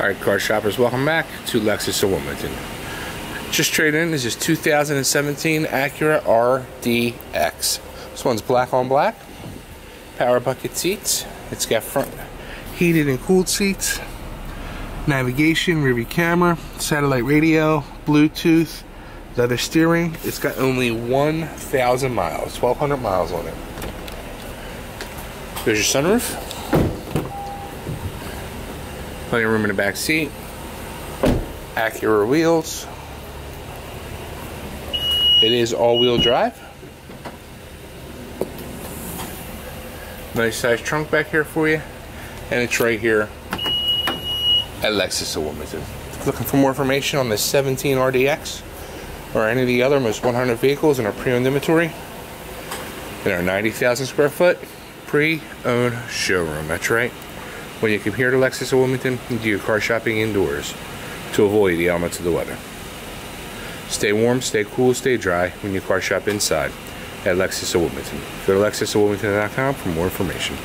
Alright, car shoppers, welcome back to Lexus of Wilmington. Just traded in, this is 2017 Acura RDX. This one's black on black, power bucket seats. It's got front heated and cooled seats, navigation, rear view camera, satellite radio, Bluetooth, leather steering. It's got only 1,000 miles, 1,200 miles on it. There's your sunroof. Plenty of room in the back seat. Acura wheels. It is all-wheel drive. Nice size trunk back here for you. And it's right here at Lexus of Wilmington. If you're looking for more information on the 17 RDX or any of the other almost 100 vehicles in our pre-owned inventory in our 90,000 square foot pre-owned showroom. That's right. When you come here to Lexus of Wilmington, you do your car shopping indoors to avoid the elements of the weather. Stay warm, stay cool, stay dry when you car shop inside at Lexus of Wilmington. Go to LexusofWilmington.com for more information.